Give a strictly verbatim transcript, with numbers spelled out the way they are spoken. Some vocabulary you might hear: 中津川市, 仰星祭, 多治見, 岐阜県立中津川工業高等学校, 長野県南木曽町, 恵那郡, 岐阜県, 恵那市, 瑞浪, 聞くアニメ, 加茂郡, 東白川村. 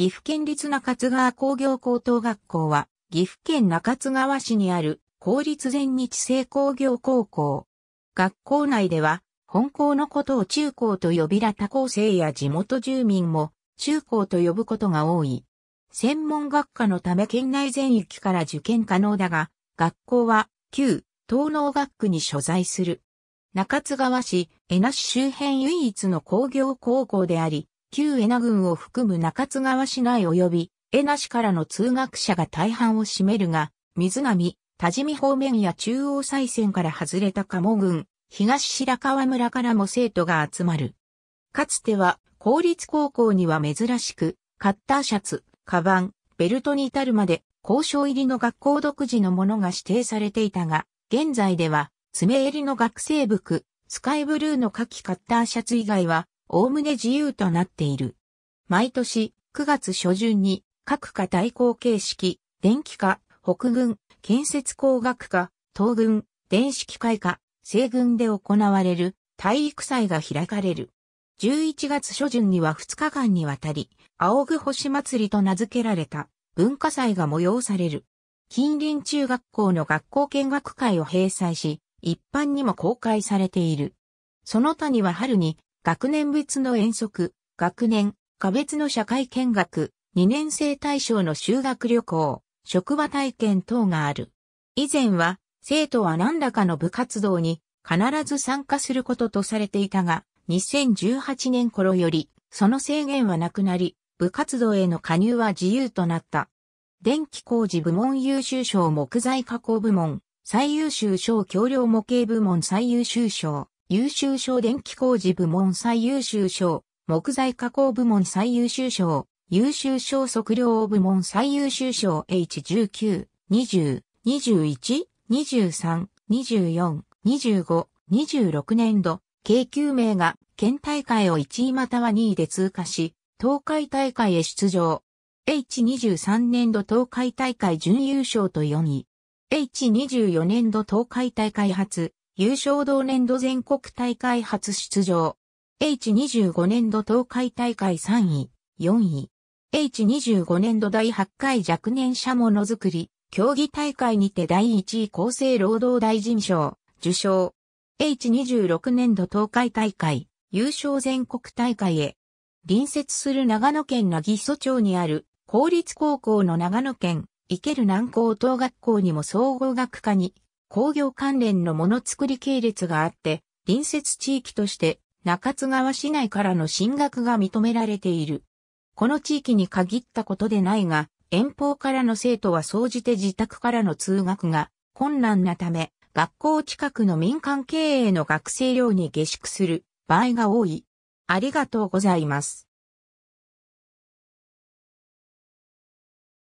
岐阜県立中津川工業高等学校は、岐阜県中津川市にある公立全日制工業高校。学校内では、本校のことを中高と呼び他校生や地元住民も中高と呼ぶことが多い。専門学科のため県内全域から受験可能だが、学校は旧東農学区に所在する。中津川市、恵那市周辺唯一の工業高校であり、旧恵那郡を含む中津川市内及び、恵那市からの通学者が大半を占めるが、瑞浪、多治見方面や中央西線から外れた加茂郡、東白川村からも生徒が集まる。かつては、公立高校には珍しく、カッターシャツ、カバン、ベルトに至るまで、校章入りの学校独自のものが指定されていたが、現在では、爪襟の学生服、スカイブルーの夏季カッターシャツ以外は、おおむね自由となっている。毎年、くがつ初旬に、各科対抗形式、電気科、北軍、建設工学科、東軍、電子機械科、西軍で行われる、体育祭が開かれる。じゅういちがつ初旬にはふつかかんにわたり、仰ぐ星祭りと名付けられた、文化祭が催される。近隣中学校の学校見学会を閉鎖し、一般にも公開されている。その他には春に学年別の遠足、学年、科別の社会見学、にねん生対象の修学旅行、職場体験等がある。以前は生徒は何らかの部活動に必ず参加することとされていたが、にせんじゅうはちねん頃よりその制限はなくなり、部活動への加入は自由となった。電気工事部門優秀賞木材加工部門。最優秀賞橋梁模型部門最優秀賞、優秀賞電気工事部門最優秀賞、木材加工部門最優秀賞、優秀賞測量部門最優秀賞 エイチじゅうきゅう、にじゅう、にじゅういち、にじゅうさん、にじゅうよん、にじゅうご、にじゅうろくねん度、計きゅうめいが県大会をいちいまたはにいで通過し、東海大会へ出場。エイチにじゅうさんねん度東海大会準優勝とよんい。エイチにじゅうよねん度東海大会初、優勝同年度全国大会初出場。エイチにじゅうごねん度東海大会さんい、よんい。エイチにじゅうごねん度だいはちかい若年者ものづくり、競技大会にてだいいちい厚生労働大臣賞、受賞。エイチにじゅうろくねん度東海大会、優勝全国大会へ。隣接する長野県南木曽町にある、公立高校の長野県、生ける南高等学校にも総合学科に工業関連のものづくり系列があって、隣接地域として中津川市内からの進学が認められている。この地域に限ったことでないが、遠方からの生徒は総じて自宅からの通学が困難なため、学校近くの民間経営の学生寮に下宿する場合が多い。ありがとうございます。